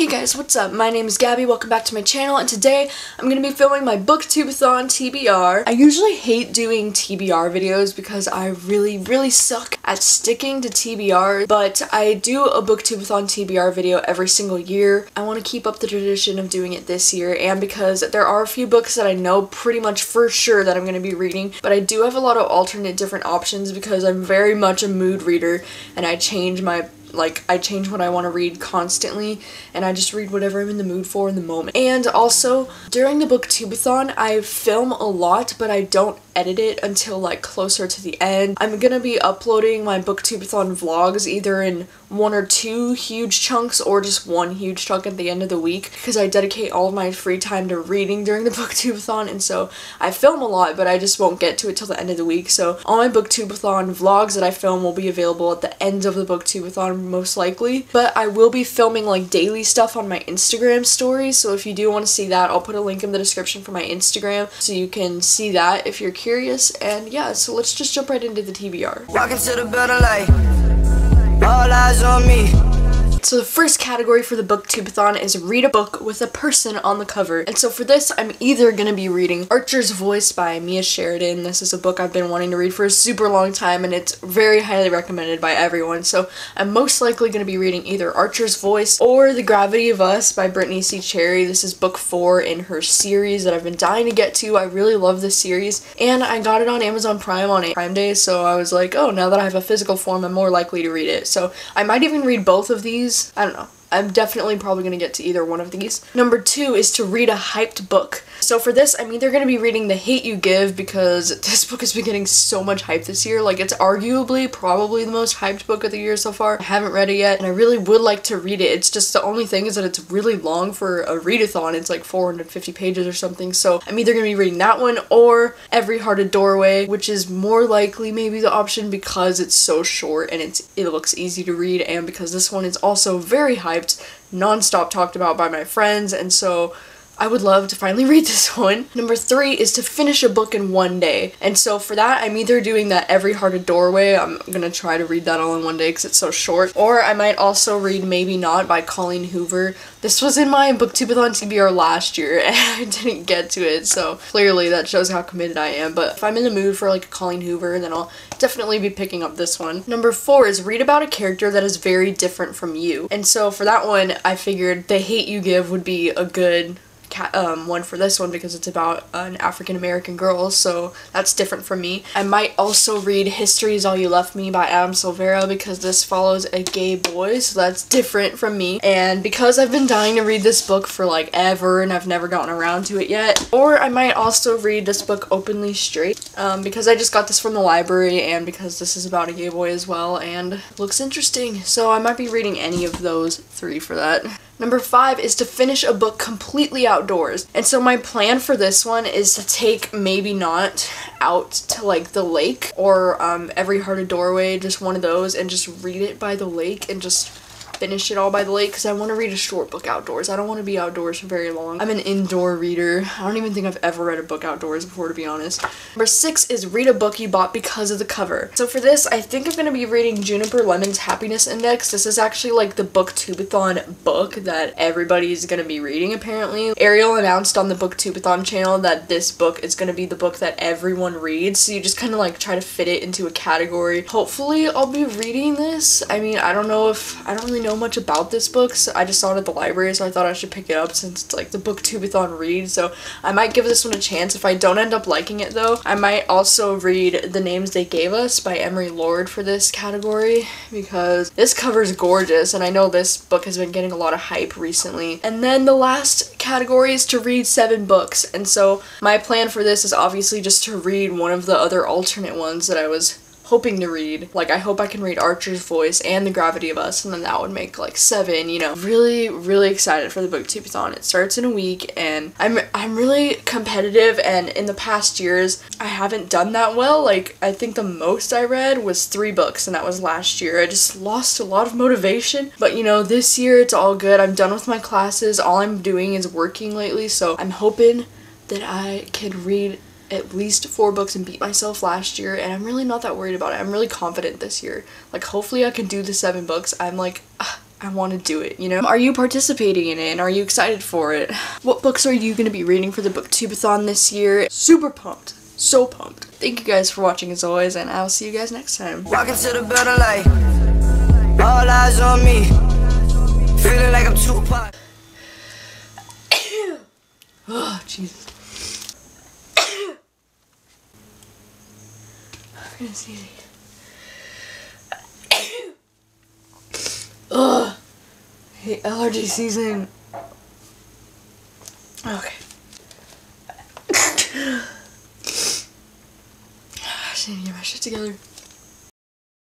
Hey guys, what's up? My name is Gabby, welcome back to my channel, and today I'm going to be filming my Booktubeathon TBR. I usually hate doing TBR videos because I really suck at sticking to TBR, but I do a Booktubeathon TBR video every single year. I want to keep up the tradition of doing it this year, and because there are a few books that I know pretty much for sure that I'm going to be reading, but I do have a lot of alternate different options because I'm very much a mood reader and I change my I change what I want to read constantly, and I just read whatever I'm in the mood for in the moment. And also, during the Booktubeathon, I film a lot, but I don't edit it until like closer to the end. I'm gonna be uploading my Booktubeathon vlogs either in one or two huge chunks or just one huge chunk at the end of the week because I dedicate all of my free time to reading during the Booktubeathon, and so I film a lot, but I just won't get to it till the end of the week. So all my Booktubeathon vlogs that I film will be available at the end of the Booktubeathon most likely, but I will be filming like daily stuff on my Instagram stories, so if you do want to see that, I'll put a link in the description for my Instagram so you can see that if you're curious. And yeah, so let's just jump right into the TBR. Walking to the better life. All eyes on me. So the first category for the Booktubeathon is read a book with a person on the cover. And so for this, I'm either going to be reading Archer's Voice by Mia Sheridan. This is a book I've been wanting to read for a super long time, and it's very highly recommended by everyone. So I'm most likely going to be reading either Archer's Voice or The Gravity of Us by Brittany C. Cherry. This is book 4 in her series that I've been dying to get to. I really love this series, and I got it on Amazon Prime on Prime Day, so I was like, oh, now that I have a physical form, I'm more likely to read it. So I might even read both of these. I don't know. I'm definitely probably going to get to either one of these. Number 2 is to read a hyped book. So for this, I'm either going to be reading The Hate U Give because this book has been getting so much hype this year. Like, it's arguably probably the most hyped book of the year so far. I haven't read it yet, and I really would like to read it. It's just the only thing is that it's really long for a readathon. It's like 450 pages or something. So I'm either going to be reading that one or Every Heart a Doorway, which is more likely maybe the option because it's so short and it looks easy to read, and because this one is also very hyped. Non-stop talked about by my friends, and so I would love to finally read this one. Number 3 is to finish a book in one day. And so for that, I'm either doing that Every Heart a Doorway, I'm gonna try to read that all in one day because it's so short, or I might also read Maybe Not by Colleen Hoover. This was in my Booktubeathon TBR last year and I didn't get to it, so clearly that shows how committed I am, but if I'm in the mood for like Colleen Hoover, then I'll definitely be picking up this one. Number 4 is read about a character that is very different from you. And so for that one, I figured The Hate U Give would be a good one for this one because it's about an African-American girl, so that's different from me. I might also read History Is All You Left Me by Adam Silvera because this follows a gay boy, so that's different from me. And because I've been dying to read this book for like ever and I've never gotten around to it yet. Or I might also read this book Openly Straight because I just got this from the library and because this is about a gay boy as well and looks interesting, so I might be reading any of those 3 for that. Number 5 is to finish a book completely outdoors. And so my plan for this one is to take Maybe Not out to like the lake or Every Heart a Doorway, just one of those, and just read it by the lake and just finish it all by the lake because I want to read a short book outdoors. I don't want to be outdoors for very long. I'm an indoor reader. I don't even think I've ever read a book outdoors before, to be honest. Number 6 is read a book you bought because of the cover. So for this, I think I'm going to be reading Juniper Lemon's Happiness Index. This is actually like the Booktubeathon book that everybody's going to be reading apparently. Ariel announced on the Booktubeathon channel that this book is going to be the book that everyone reads, so you just kind of like try to fit it into a category. Hopefully I'll be reading this. I mean, I don't really know much about this book, so I just saw it at the library, so I thought I should pick it up since it's like the Booktubeathon read, so I might give this one a chance. If I don't end up liking it though, I might also read The Names They Gave Us by Emery Lord for this category because this cover is gorgeous and I know this book has been getting a lot of hype recently. And then the last category is to read 7 books, and so my plan for this is obviously just to read one of the other alternate ones that I was hoping to read. Like, I hope I can read Archer's Voice and The Gravity of Us, and then that would make like 7, you know. Really excited for the Booktubeathon. It starts in a week, and I'm really competitive, and in the past years I haven't done that well. Like, I think the most I read was 3 books, and that was last year. I just lost a lot of motivation, but you know, this year it's all good. I'm done with my classes. All I'm doing is working lately, so I'm hoping that I can read at least 4 books and beat myself last year, and I'm really not that worried about it. I'm really confident this year. Like, hopefully I can do the 7 books. I'm like, I want to do it, you know? Are you participating in it and are you excited for it? What books are you going to be reading for the Booktubeathon this year? Super pumped. So pumped. Thank you guys for watching as always, and I'll see you guys next time. Walking to the better life. All eyes on me. Feeling like I'm too pot. Oh, Jesus. I'm gonna sneeze. Ugh. I hate allergy season. Okay. I just need to get my shit together.